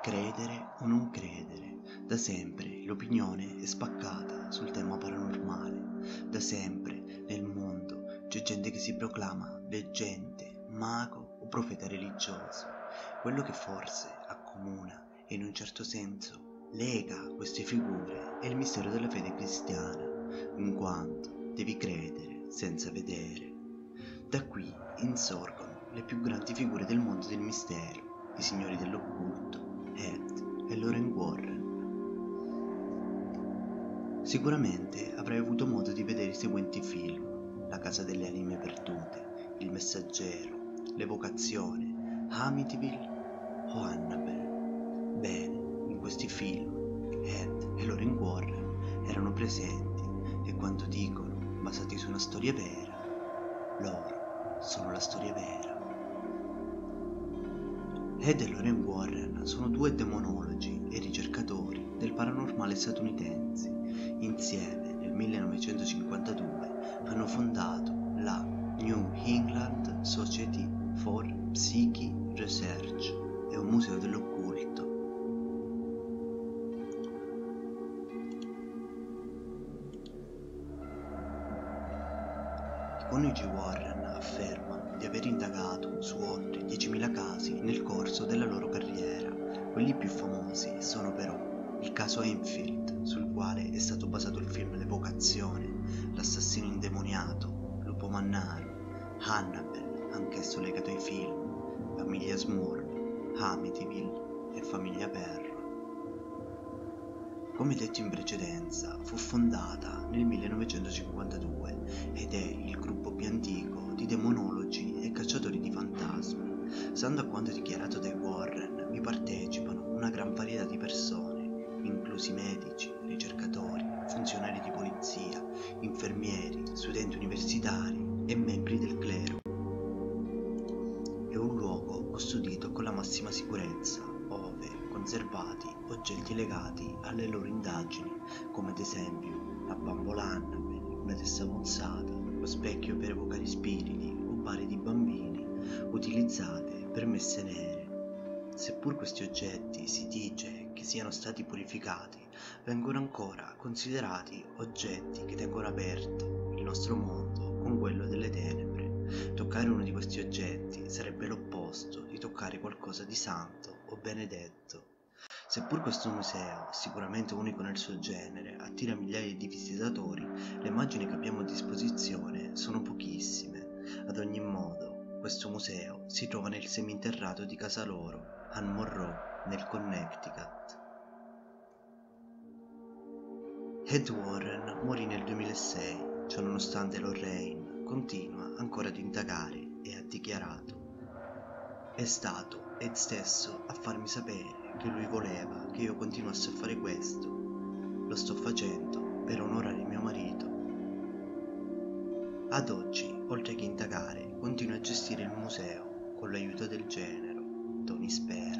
Credere o non credere, da sempre l'opinione è spaccata sul tema paranormale, da sempre nel mondo c'è gente che si proclama leggente, mago o profeta religioso. Quello che forse accomuna e in un certo senso lega queste figure è il mistero della fede cristiana, in quanto devi credere senza vedere. Da qui insorgono le più grandi figure del mondo del mistero, i signori dell'occulto, Ed e Lorraine Warren. Sicuramente avrai avuto modo di vedere i seguenti film: La casa delle anime perdute, Il messaggero, L'Evocazione, Amityville o Annabelle. Bene, in questi film Ed e Lorraine Warren erano presenti e quando dicono basati su una storia vera, loro sono la storia vera. Ed e Lorraine Warren sono due demonologi e ricercatori del paranormale statunitensi. Insieme, nel 1952, hanno fondato la New England Society for Psychic Research e un museo dell'occulto. I coniugi Warren affermano di aver indagato su oltre 10.000 casi nel corso della loro carriera. Quelli più famosi sono però il caso Enfield, sul quale è stato basato il film L'Evocazione, l'assassino indemoniato, Lupo Mannaro, Annabelle, anch'esso legato ai film, Famiglia Smurl, Amityville e Famiglia Perra. Come detto in precedenza, fu fondata nel 1952 ed è il gruppo più antico di demonologi e cacciatori di fantasmi. Stando a quanto dichiarato dai Warren, vi partecipano una gran varietà di persone, inclusi medici, ricercatori, funzionari di polizia, infermieri, studenti universitari e membri del clero. È un luogo custodito con la massima sicurezza, ove conservati oggetti legati alle loro indagini, come ad esempio la bambola Annabelle, una testa mozzata, lo specchio per evocare spiriti o bare di bambini utilizzate per messe nere. Seppur questi oggetti si dice che siano stati purificati, vengono ancora considerati oggetti che tengono aperto il nostro mondo con quello delle tenebre. Toccare uno di questi oggetti sarebbe l'opposto di toccare qualcosa di santo o benedetto. Seppur questo museo, sicuramente unico nel suo genere, attira migliaia di visitatori, le immagini che abbiamo a disposizione sono pochissime. Ad ogni modo, questo museo si trova nel seminterrato di casa loro, a Monroe, nel Connecticut. Ed Warren morì nel 2006, ciononostante Lorraine continua ancora ad indagare e ha dichiarato: è stato Ed stesso a farmi sapere che lui voleva che io continuasse a fare questo. Lo sto facendo per onorare mio marito. Ad oggi, oltre che indagare, continua a gestire il museo con l'aiuto del genero Tony Spera.